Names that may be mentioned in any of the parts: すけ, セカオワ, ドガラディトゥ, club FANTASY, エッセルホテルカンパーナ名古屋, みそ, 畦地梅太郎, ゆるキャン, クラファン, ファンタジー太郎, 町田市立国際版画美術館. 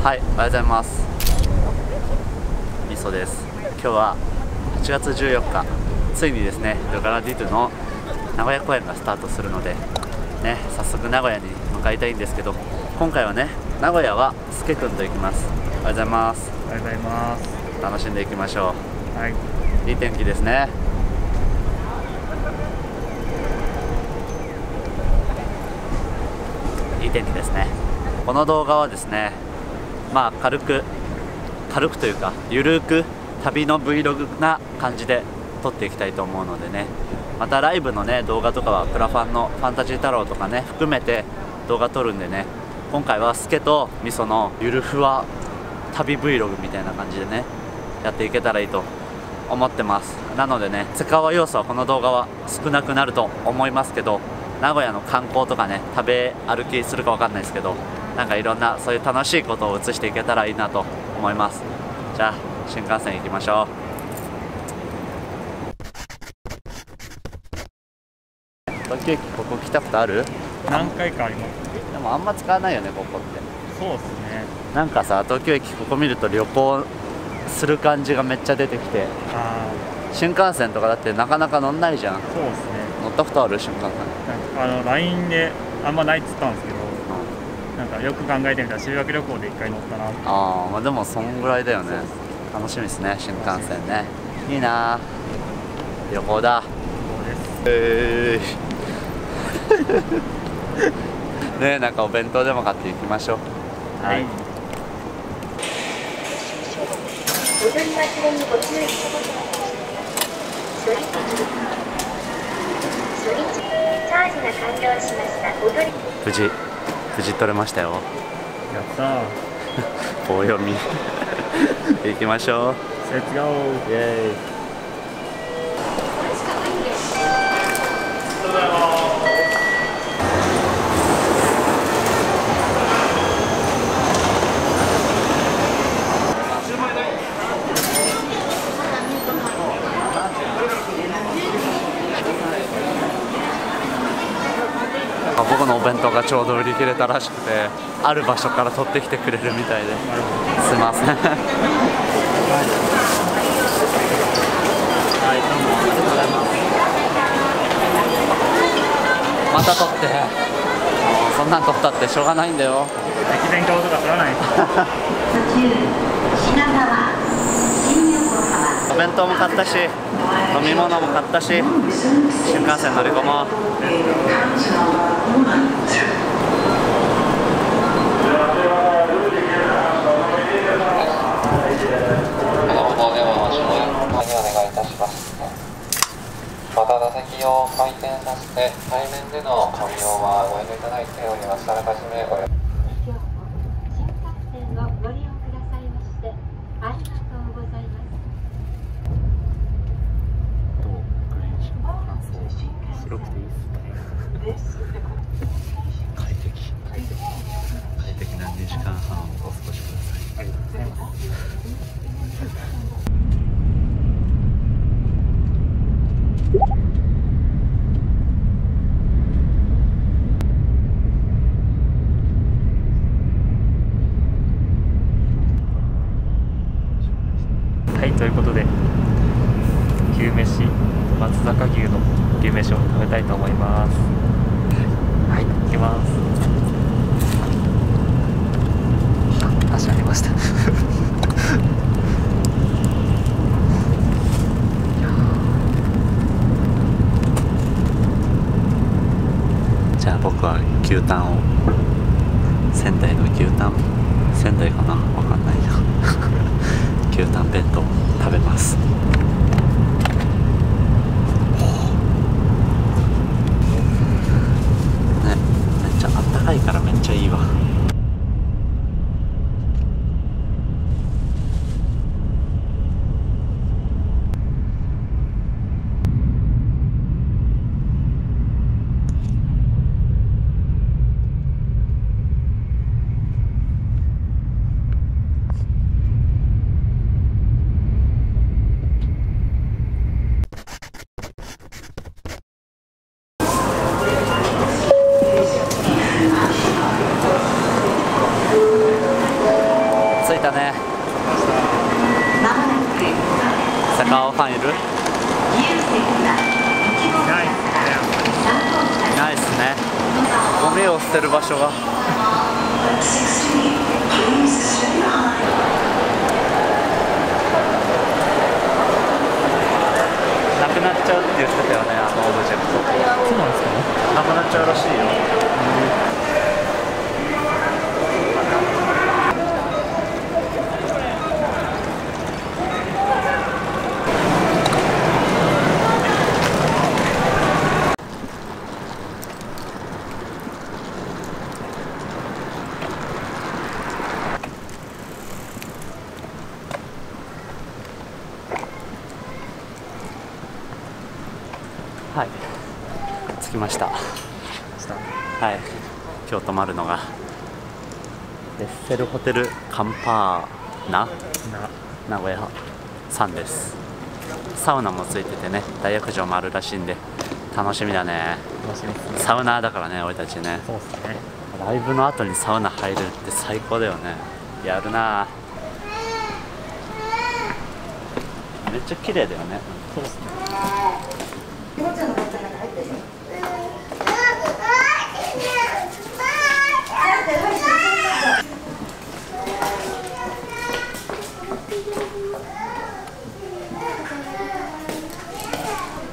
はい、おはようございます。みそです。今日は8月14日ついにですねドガラディトゥの名古屋公演がスタートするのでね、早速名古屋に向かいたいんですけど、今回はね名古屋はすけくんと行きます。おはようございます。おはようございます。楽しんでいきましょう。はい、いい天気ですね。いい天気ですね。この動画はですね、まあ軽くというかゆるく旅の Vlog な感じで撮っていきたいと思うのでね、またライブのね動画とかはクラファンのファンタジー太郎とかね含めて動画撮るんでね、今回はすけとみそのゆるふわ旅 Vlog みたいな感じでねやっていけたらいいと思ってます。なのでねセカオワ要素はこの動画は少なくなると思いますけど、名古屋の観光とかね食べ歩きするかわかんないですけど、なんかいろんなそういう楽しいことを映していけたらいいなと思います。じゃあ新幹線行きましょう。ケーキここ来たことある？何回かあります。でもあんま使わないよねここって。そうですね。なんかさ東京駅ここ見ると旅行する感じがめっちゃ出てきて、新幹線とかだってなかなか乗んないじゃん。そうですね。乗ったことある新幹線？LINE であんまないっつったんですけど、なんかよく考えてみたら修学旅行で1回乗ったなって。ああ、まあでもそんぐらいだよね。楽しみですね新幹線ね。いいな、旅行だ。そうです。ねえ、なんかお弁当でも買っていきましょう。はい。無事取れましたよ。やったー。棒読み。行きましょう。レッツゴー。イエーイ。僕のお弁当がちょうど売り切れたらしくて、ある場所から取ってきてくれるみたいで、すいません。はい、どうもありがとうございます。また取って、そんなん取ったってしょうがないんだよ。駅弁票とか取らない。お弁当も買ったし、飲み物も買ったし、新幹線乗り込もう。また座席を回転させて対面でのご利用はご遠慮いただいております。あらかじめご予約今日も新幹線をご利用くださいましてありがとうございます。白くていいですね。快適な2時間半をお過ごしください。ありがとうございます。はい、ということで牛飯、松坂牛の牛飯を食べたいと思います。はい、行きます。足ありました。じゃあ僕は牛タンを、仙台かな、わかんないな。牛タン弁当食べます。ね、めっちゃあったかいからめっちゃいいわ。いたね。サカオファンいる？いないですね。ゴミを捨てる場所が。なくなっちゃうって言ってたよね、あのオブジェクト。そうなんですかね。なくなっちゃうらしいよ。はい、着きました。はい、今日泊まるのがエッセルホテルカンパーナ名古屋さんです。サウナもついててね、大浴場もあるらしいんで楽しみだね。楽しみですね。サウナーだからね、俺たちね。そうですね。ライブの後にサウナ入れるって最高だよね。やるな。めっちゃ綺麗だよね。そうですね。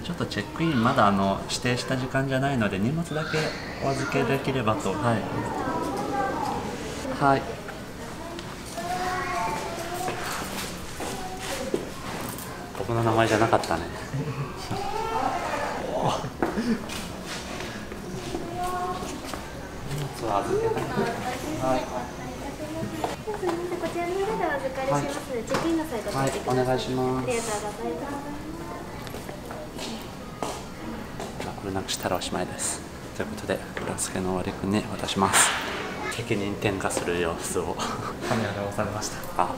ちょっとチェックインまだ指定した時間じゃないので荷物だけお預けできればと。はい、はい、僕の名前じゃなかったね。荷物は預けない。こちらの方でお預かりします。チェックインの際ご注意ください。お願いします。ありがとうございます。これなくしたらおしまいです。ということで、ブラスケの終わり君に渡します。責任転嫁する様子をカメラで収めました。あ。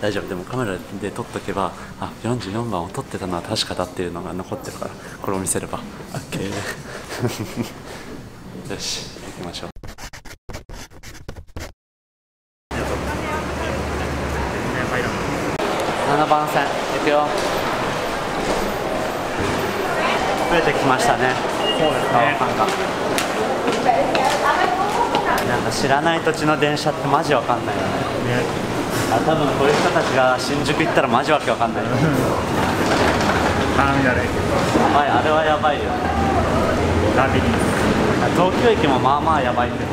大丈夫。でもカメラで撮っとけば、あ、44番を撮ってたのは確かだっていうのが残ってるから、これを見せれば OK よし、行きましょう。7番線行くよ。増えてきましたね。そうですね。ファンがなんか知らない土地の電車ってマジわかんないよね。あ、多分こういう人たちが新宿行ったらマジわけわかんないよ。はい、あれはやばいよ。ラビリンス。東京駅もまあまあやばいけど。あ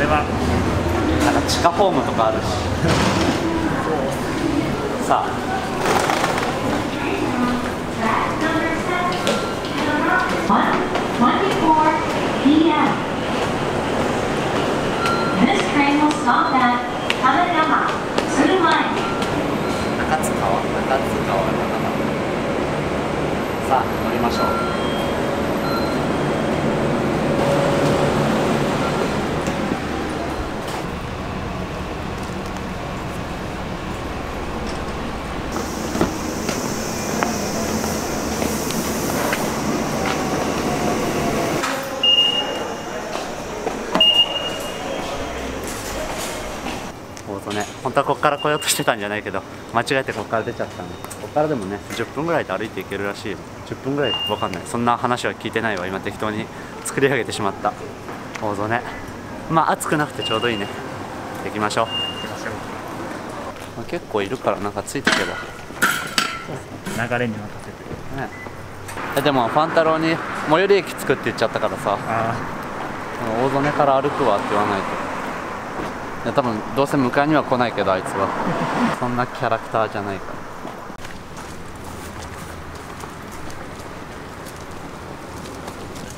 れはなんか地下ホームとかあるし。さあ。さあ乗りましょう。ね、本当はここから来ようとしてたんじゃないけど間違えてここから出ちゃったんで、ここからでもね10分ぐらいで歩いていけるらしいよ。10分ぐらいわかんない、そんな話は聞いてないわ。今適当に作り上げてしまった大曽根。まあ暑くなくてちょうどいいね。行きましょう。まあ、結構いるからなんかついていけば流れに任せてね。でもファン太郎に最寄り駅作って言っちゃったからさ大曽根から歩くわって言わないと。多分どうせ迎えには来ないけどあいつはそんなキャラクターじゃないか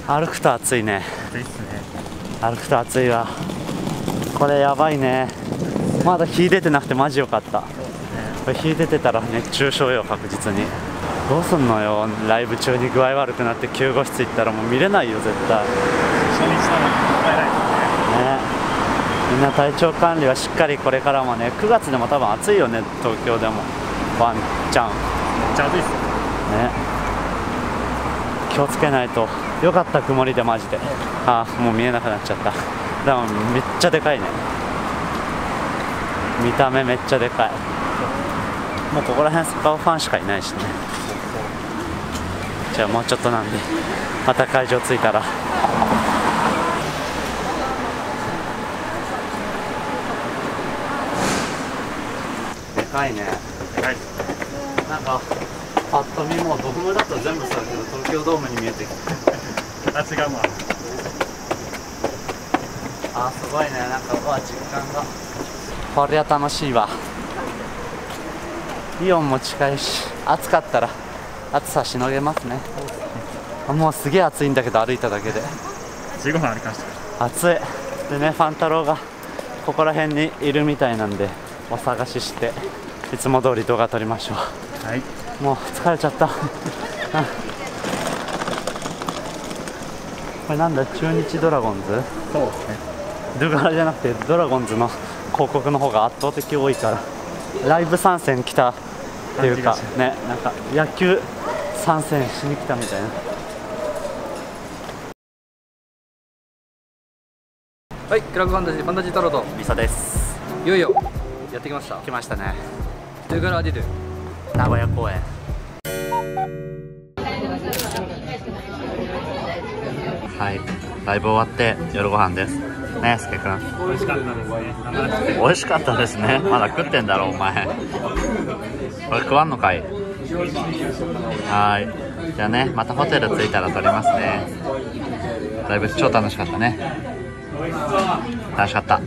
ら。歩くと暑いね。暑いっすね。歩くと暑いわ。これやばいね。まだ日出てなくてマジよかった。これ日出てたら熱中症よ確実に。どうすんのよ、ライブ中に具合悪くなって救護室行ったらもう見れないよ絶対。初日なのにね。みんな体調管理はしっかりこれからもね。9月でも多分暑いよね、東京でも。ワンちゃんめっちゃ暑いっすね。気をつけないと。よかった曇りでマジで。ああもう見えなくなっちゃった。でもめっちゃでかいね。見た目めっちゃでかい。もうここら辺サカオファンしかいないしね。じゃあもうちょっとなんで、また会場着いたら。でかいね。はい。なんかパッと見もうドームだと全部そうだけど、東京ドームに見えてきて。形がもう。あ、すごいね。なんかうわ実感が。これは楽しいわ。イオンも近いし、暑かったら暑さしのげますね。もうすげえ暑いんだけど、歩いただけで15分歩きました。暑いでね、ファン太郎がここら辺にいるみたいなんで、お探ししていつも通り動画撮りましょう。はい、もう疲れちゃったこれなんだ、中日ドラゴンズ。そうですね、ドゥガラじゃなくてドラゴンズの広告の方が圧倒的多いから、ライブ参戦来たっていうかね、なんか野球参戦しに来たみたいな。はい、クラブファンタジー、ファンタジー太郎とミサです。いよいよやってきました。来ましたね、ドゥガラディドゥ名古屋公演。はい、ライブ終わって夜ご飯ですね。すけくん美味しかったですね。美味しかったですね。まだ食ってんだろお前これ食わんのかい。はい、じゃあね、またホテル着いたら撮りますね。ライブ超楽しかったね。楽しかった。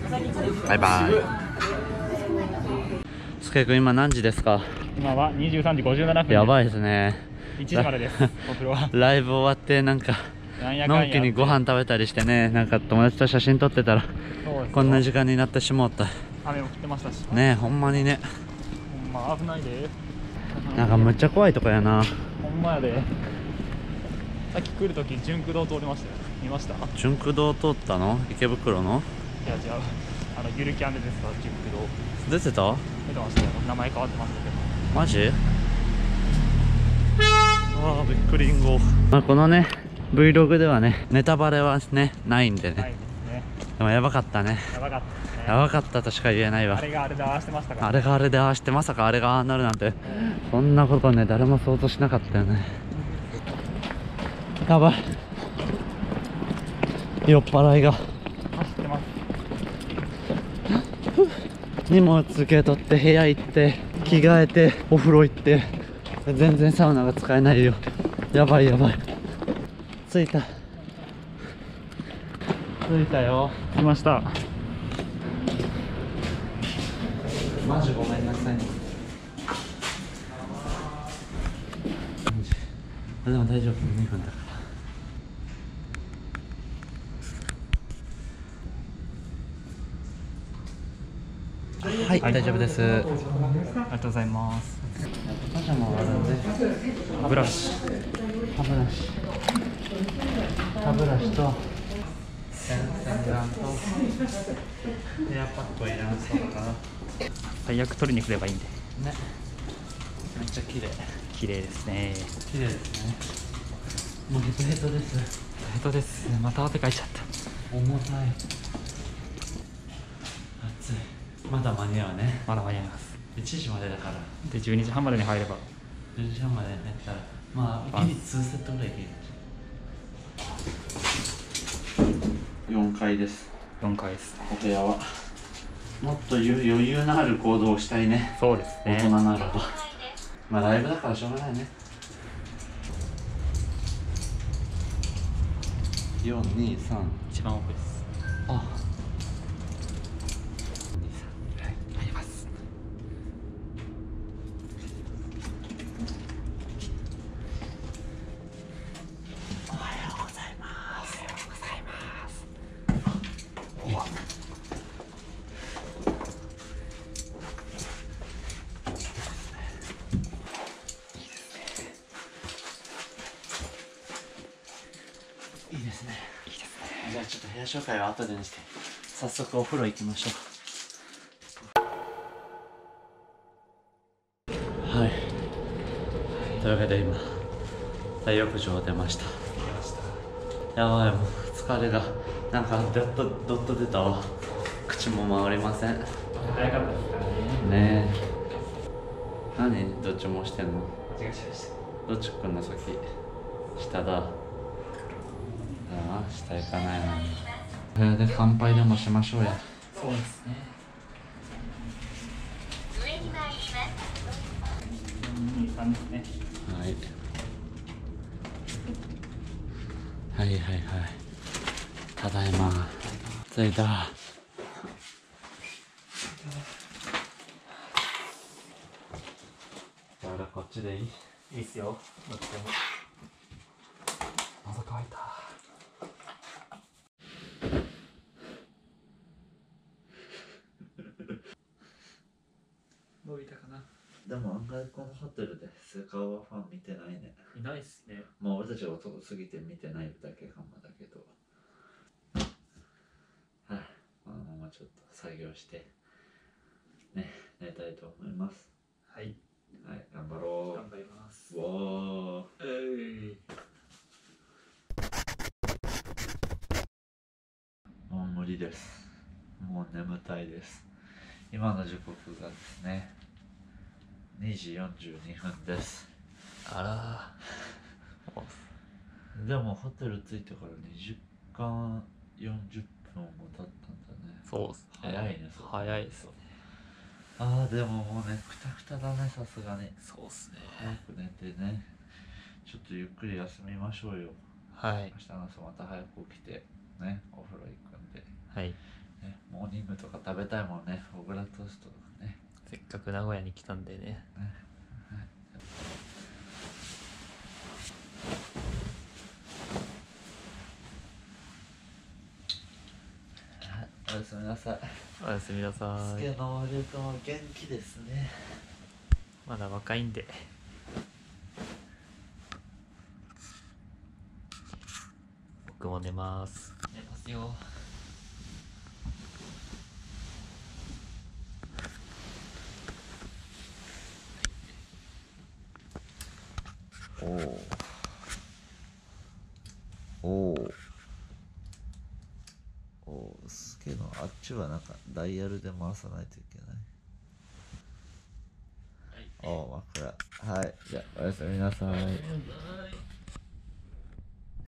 バイバイ。すけくん今何時ですか？今は23時57分です。やばいですね。1時までですお風呂は。ライブ終わってなんかのんきにご飯食べたりしてね、なんか友達と写真撮ってたらこんな時間になってしまった。雨も降ってましたしね、ほんまにね。ほんま危ないで。なんかむっちゃ怖いとこやな。ほんまやで。さっき来るとき純駆動通りましたよ。見ました？純駆動通ったの？池袋の？いや違う、あのゆるキャンでですから純駆動。出てた？出てましたよ。名前変わってましたけど。マジ？ああびっくりんご。まあこのね。Vlog ではね、ネタバレはね、ないんでね。でもやばかったね。やばかったとしか言えないわ。あれがあれでああしてましたから。あれがあれでああして、まさかあれがああなるなんて、そんなことね、誰も想像しなかったよね。やばい。酔っ払いが。走ってます。荷物受け取って、部屋行って、着替えて、お風呂行って、全然サウナが使えないよ。やばいやばい。着いた。着いたよ。来ました。マジごめんなさいね。でも大丈夫、2分だから。はい、大丈夫です。ありがとうございます。パジャマはあるんで。ブラシ。歯ブラシ。歯ブラシと。洗顔と。エアパックを入れますから。最悪取りに来ればいいんで。ね。めっちゃ綺麗。綺麗ですね。綺麗ですね。もうヘトヘトです。ヘトです。また汗かいちゃった。重たい。暑い。まだ間に合うね。まだ間に合います。1時までだからで、12時半までに入れば12時半までに入ったら、まあ一日2セットぐらいいける。4階です。4階ですね。お部屋はもっと余裕のある行動をしたいね。そうですね、大人ならば。まあライブだからしょうがないね。423一番奥です。あっ紹介は後でにして、早速お風呂行きましょう。はい、はい、というわけで今大浴場を出ました。やばい、もう疲れがなんかドッと出たわ。口も回りません。早かったですからね。ねえ。何どっちもしてんの？間違えちゃいました。どっちくんの先下だ。下行かないな。これで乾杯でもしましょうや。そうですね。上に参ります。いい感じですね。はい。はいはいはい。ただいま。着いた。まだこっちでいい？いいっすよ。どっちでも。喉乾いた。伸びたかな。でも案外このホテルでスカオワファン見てないね。いないっすね。まあ俺たちが男すぎて見てないだけかもだけど。はい、このままちょっと作業してね、寝たいと思います。はい。はい、頑張ろう。頑張ります。わー。もう無理です。もう眠たいです。今の時刻がですね。2時42分です。あらー。でもホテル着いてから2時間40分も経ったんだね。そうですね。早いね。早いですね。ああでももうねくたくただねさすがに。そうですね。早く寝てね。ちょっとゆっくり休みましょうよ。はい。明日の朝また早く起きてねお風呂行くんで。はい。ねモーニングとか食べたいもんね。オグラトーストとかね。せっかく名古屋に来たんでね。おやすみなさい。おやすみなさい。すけのおりゅうくんは元気ですね。まだ若いんで。僕も寝ます。寝ますよ。おおすけのあっちはなんかダイヤルで回さないといけない、はい、おお枕はいじゃあおやすみなさい。